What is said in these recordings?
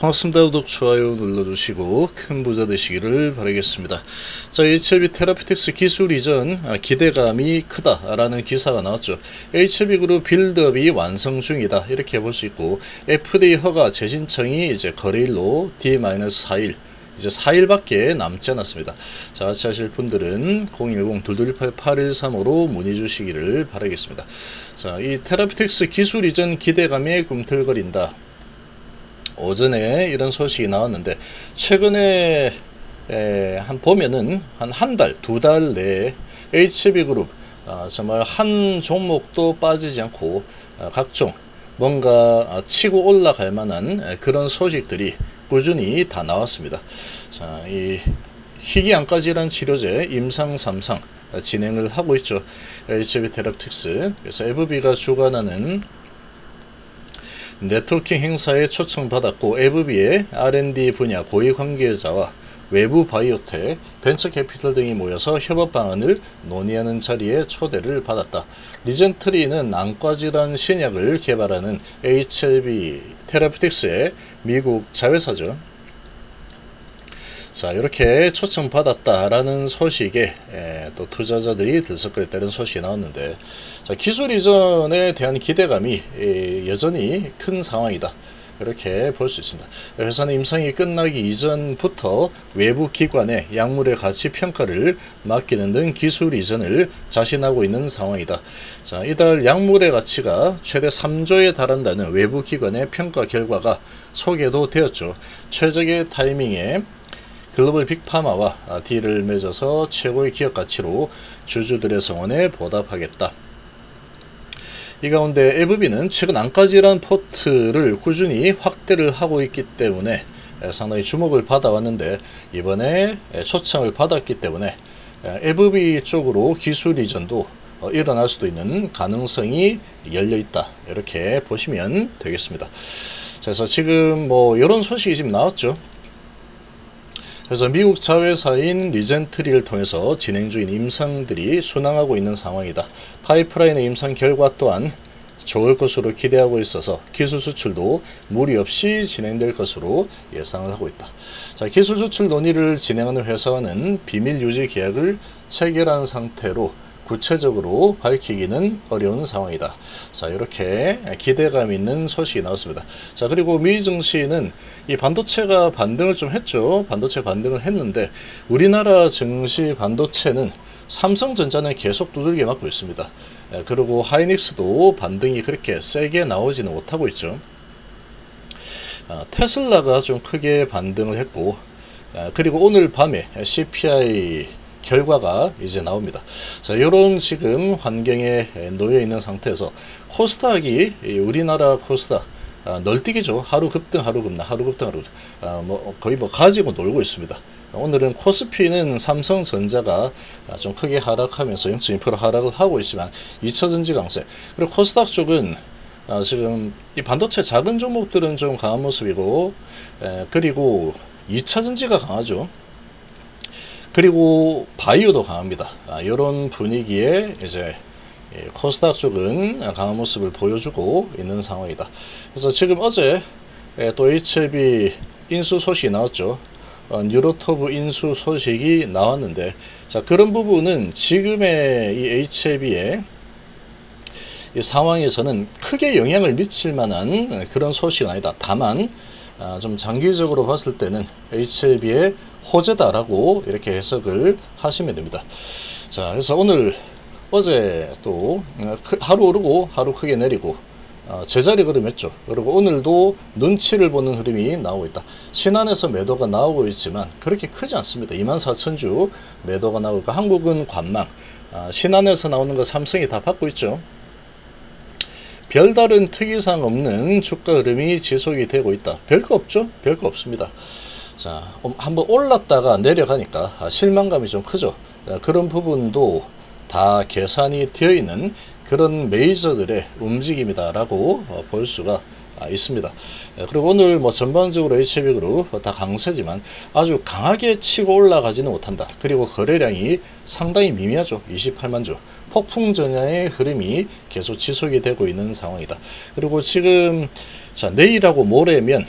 반갑습니다. 구독, 좋아요 눌러주시고 큰 부자 되시기를 바라겠습니다. 자, HLB 테라피틱스 기술 이전 기대감이 크다라는 기사가 나왔죠. HLB 그룹 빌드업이 완성 중이다, 이렇게 볼 수 있고, FDA 허가 재신청이 이제 거래일로 D-4일, 이제 4일밖에 남지 않았습니다. 자, 같이 하실 분들은 010-228-8135로 문의 주시기를 바라겠습니다. 자, 이 테라피틱스 기술 이전 기대감에 꿈틀거린다. 오전에 이런 소식이 나왔는데, 최근에 한 보면은 한 달, 두 달 내에 HLB 그룹 정말 한 종목도 빠지지 않고 각종 뭔가 치고 올라갈 만한 그런 소식들이 꾸준히 다 나왔습니다. 자, 이 희귀암까지라는 치료제 임상 3상 진행을 하고 있죠. HLB 테라피틱스. 그래서 AbbVie가 주관하는 네트워킹 행사에 초청받았고, AbbVie의 R&D 분야 고위 관계자와 외부 바이오텍, 벤처 캐피털 등이 모여서 협업 방안을 논의하는 자리에 초대를 받았다. 리젠트리는 안과질환 신약을 개발하는 HLB 테라피틱스의 미국 자회사죠. 자, 이렇게 초청받았다라는 소식에 또 투자자들이 들썩거렸다는 소식이 나왔는데, 자, 기술 이전에 대한 기대감이 여전히 큰 상황이다, 이렇게 볼 수 있습니다. 회사는 임상이 끝나기 이전부터 외부 기관에 약물의 가치 평가를 맡기는 등 기술 이전을 자신하고 있는 상황이다. 자, 이달 약물의 가치가 최대 3조에 달한다는 외부 기관의 평가 결과가 소개도 되었죠. 최적의 타이밍에 글로벌 빅파마와 딜을 맺어서 최고의 기업가치로 주주들의 성원에 보답하겠다. 이 가운데 AbbVie는 최근 안과질환 포트를 꾸준히 확대를 하고 있기 때문에 상당히 주목을 받아왔는데, 이번에 초청을 받았기 때문에 AbbVie 쪽으로 기술 이전도 일어날 수도 있는 가능성이 열려있다, 이렇게 보시면 되겠습니다. 그래서 지금 뭐 이런 소식이 지금 나왔죠. 그래서 미국 자회사인 리젠트리를 통해서 진행 중인 임상들이 순항하고 있는 상황이다. 파이프라인의 임상 결과 또한 좋을 것으로 기대하고 있어서 기술 수출도 무리 없이 진행될 것으로 예상을 하고 있다. 자, 기술 수출 논의를 진행하는 회사와는 비밀 유지 계약을 체결한 상태로 구체적으로 밝히기는 어려운 상황이다. 자, 이렇게 기대감 있는 소식이 나왔습니다. 자, 그리고 미 증시는 이 반도체가 반등을 좀 했죠. 반도체 반등을 했는데, 우리나라 증시 반도체는 삼성전자는 계속 두들겨 맞고 있습니다. 그리고 하이닉스도 반등이 그렇게 세게 나오지는 못하고 있죠. 테슬라가 좀 크게 반등을 했고, 그리고 오늘 밤에 CPI 결과가 이제 나옵니다. 자, 이런 지금 환경에 놓여 있는 상태에서 코스닥이, 우리나라 코스닥 널뛰기죠. 하루 급등 하루 급락, 하루 급등 하루 급락, 뭐 거의 뭐 가지고 놀고 있습니다. 오늘은 코스피는 삼성전자가 좀 크게 하락하면서 0.2% 하락을 하고 있지만 2차전지 강세, 그리고 코스닥 쪽은 지금 이 반도체 작은 종목들은 좀 강한 모습이고, 그리고 2차전지가 강하죠. 그리고 바이오도 강합니다. 이런 분위기에 이제 코스닥 쪽은 강한 모습을 보여주고 있는 상황이다. 그래서 지금 어제 또 HLB 인수 소식이 나왔죠. 뉴로토브 인수 소식이 나왔는데, 자, 그런 부분은 지금의 이 HLB의 이 상황에서는 크게 영향을 미칠 만한 그런 소식은 아니다. 다만 좀 장기적으로 봤을 때는 HLB의 호재다라고 이렇게 해석을 하시면 됩니다. 자, 그래서 오늘 어제 또 하루 오르고 하루 크게 내리고 제자리 걸음했죠. 그리고 오늘도 눈치를 보는 흐름이 나오고 있다. 신한에서 매도가 나오고 있지만 그렇게 크지 않습니다. 24,000주 매도가 나오고 있고, 한국은 관망, 신한에서 나오는 거 삼성이 다 받고 있죠. 별다른 특이사항 없는 주가 흐름이 지속이 되고 있다. 별거 없죠? 별거 없습니다. 자, 한번 올랐다가 내려가니까 실망감이 좀 크죠. 그런 부분도 다 계산이 되어 있는 그런 메이저들의 움직임이다라고 볼 수가 있습니다. 그리고 오늘 뭐 전반적으로 HLB 그룹 다 강세지만 아주 강하게 치고 올라가지는 못한다. 그리고 거래량이 상당히 미미하죠. 28만주. 폭풍 전야의 흐름이 계속 지속이 되고 있는 상황이다. 그리고 지금, 자, 내일하고 모레면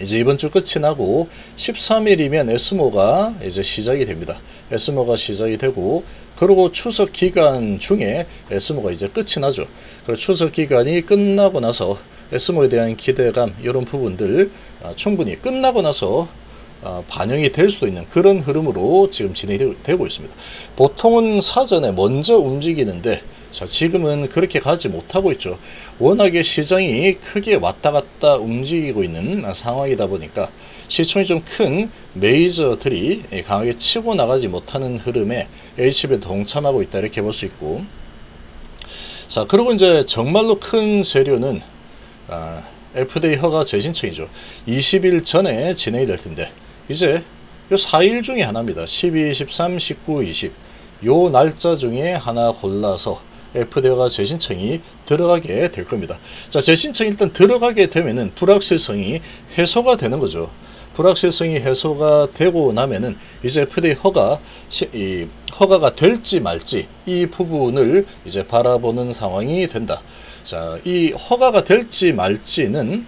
이제 이번 주 끝이 나고 13일이면 에스모가 이제 시작이 됩니다. 에스모가 시작이 되고, 그리고 추석 기간 중에 에스모가 이제 끝이 나죠. 그리고 추석 기간이 끝나고 나서 에스모에 대한 기대감, 이런 부분들 충분히 끝나고 나서 반영이 될 수도 있는 그런 흐름으로 지금 진행이 되고 있습니다. 보통은 사전에 먼저 움직이는데, 자, 지금은 그렇게 가지 못하고 있죠. 워낙에 시장이 크게 왔다 갔다 움직이고 있는 상황이다 보니까 시총이 좀 큰 메이저들이 강하게 치고 나가지 못하는 흐름에 HLB에 동참하고 있다, 이렇게 볼 수 있고, 자, 그리고 이제 정말로 큰 세료는 FDA 허가 재신청이죠. 20일 전에 진행이 될 텐데, 이제 요 4일 중에 하나입니다. 12, 13, 19, 20 요 날짜 중에 하나 골라서 FDA가 재신청이 들어가게 될 겁니다. 자, 재신청이 일단 들어가게 되면은 불확실성이 해소가 되는 거죠. 불확실성이 해소가 되고 나면은 이제 FDA 허가가 될지 말지 이 부분을 이제 바라보는 상황이 된다. 자, 이 허가가 될지 말지는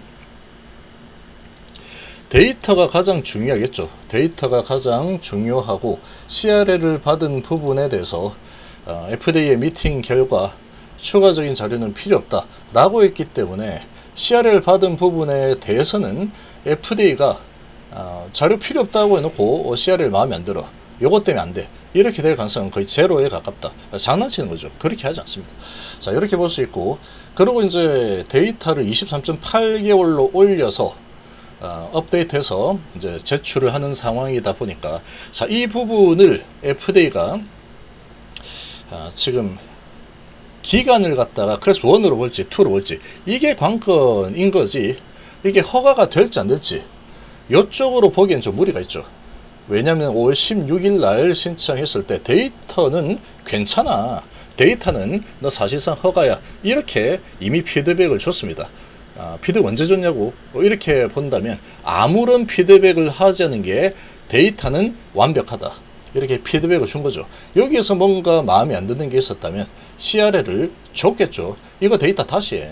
데이터가 가장 중요하겠죠. 데이터가 가장 중요하고 CRL을 받은 부분에 대해서 FDA의 미팅 결과 추가적인 자료는 필요 없다 라고 했기 때문에 CRL 받은 부분에 대해서는 FDA가 자료 필요 없다고 해놓고 CRL 마음에 안 들어, 요것 때문에 안 돼, 이렇게 될 가능성은 거의 제로에 가깝다. 장난치는 거죠. 그렇게 하지 않습니다. 자, 이렇게 볼 수 있고, 그리고 이제 데이터를 23.8개월로 올려서 업데이트해서 이제 제출을 하는 상황이다 보니까, 자, 이 부분을 FDA가 지금 기간을 갖다가 클래스 1으로 볼지 2로 볼지 이게 관건인 거지, 이게 허가가 될지 안 될지 이쪽으로 보기엔 좀 무리가 있죠. 왜냐하면 5월 16일 날 신청했을 때 데이터는 괜찮아, 데이터는 너 사실상 허가야, 이렇게 이미 피드백을 줬습니다. 피드백 언제 줬냐고 이렇게 본다면 아무런 피드백을 하지 않은 게 데이터는 완벽하다, 이렇게 피드백을 준 거죠. 여기에서 뭔가 마음에 안 드는 게 있었다면 CRL을 줬겠죠. 이거 데이터 다시 해,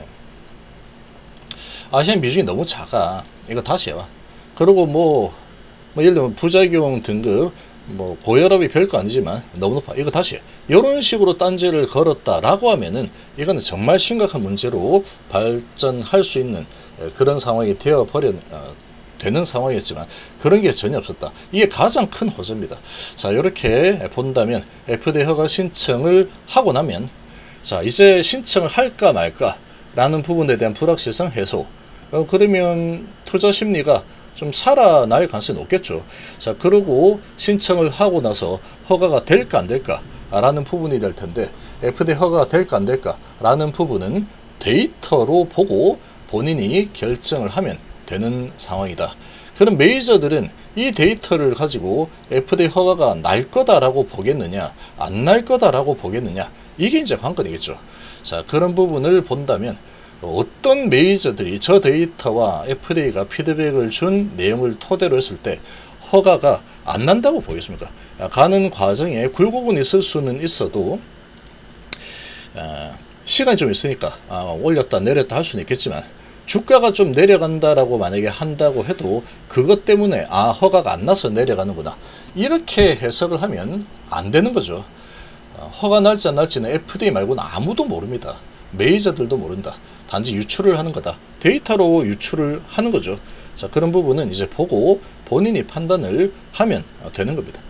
아시안 비중이 너무 작아, 이거 다시 해와. 그리고 뭐 예를 들면 부작용 등급, 뭐 고혈압이 별거 아니지만 너무 높아, 이거 다시 해, 이런 식으로 딴지를 걸었다라고 하면은 이거는 정말 심각한 문제로 발전할 수 있는 그런 상황이 되어버려 되는 상황이었지만 그런 게 전혀 없었다. 이게 가장 큰 호재입니다. 자, 이렇게 본다면 FDA 허가 신청을 하고 나면, 자, 이제 신청을 할까 말까 라는 부분에 대한 불확실성 해소, 그러면 투자 심리가 좀 살아날 가능성이 높겠죠. 자, 그리고 신청을 하고 나서 허가가 될까 안 될까 라는 부분이 될 텐데, FDA 허가가 될까 안 될까 라는 부분은 데이터로 보고 본인이 결정을 하면 되는 상황이다. 그럼 메이저들은 이 데이터를 가지고 FDA 허가가 날 거다라고 보겠느냐, 안 날 거다라고 보겠느냐, 이게 이제 관건이겠죠. 자, 그런 부분을 본다면 어떤 메이저들이 저 데이터와 FDA가 피드백을 준 내용을 토대로 했을 때 허가가 안 난다고 보겠습니까? 가는 과정에 굴곡은 있을 수는 있어도 시간이 좀 있으니까 올렸다 내렸다 할 수는 있겠지만, 주가가 좀 내려간다라고 만약에 한다고 해도 그것 때문에 허가가 안 나서 내려가는구나, 이렇게 해석을 하면 안 되는 거죠. 허가 날지 안 날지는 FDA 말고는 아무도 모릅니다. 메이저들도 모른다. 단지 유출을 하는 거다. 데이터로 유출을 하는 거죠. 자, 그런 부분은 이제 보고 본인이 판단을 하면 되는 겁니다.